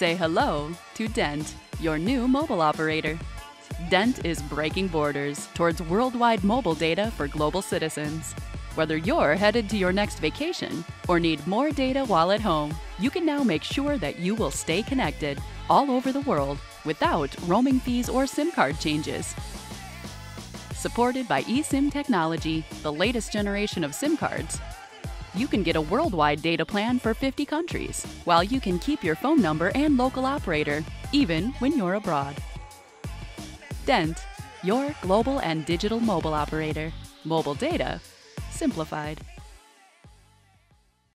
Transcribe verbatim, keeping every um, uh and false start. Say hello to Dent, your new mobile operator. Dent is breaking borders towards worldwide mobile data for global citizens. Whether you're headed to your next vacation or need more data while at home, you can now make sure that you will stay connected all over the world without roaming fees or SIM card changes. Supported by eSIM technology, the latest generation of SIM cards, you can get a worldwide data plan for fifty countries, while you can keep your phone number and local operator, even when you're abroad. Dent, your global and digital mobile operator. Mobile data simplified.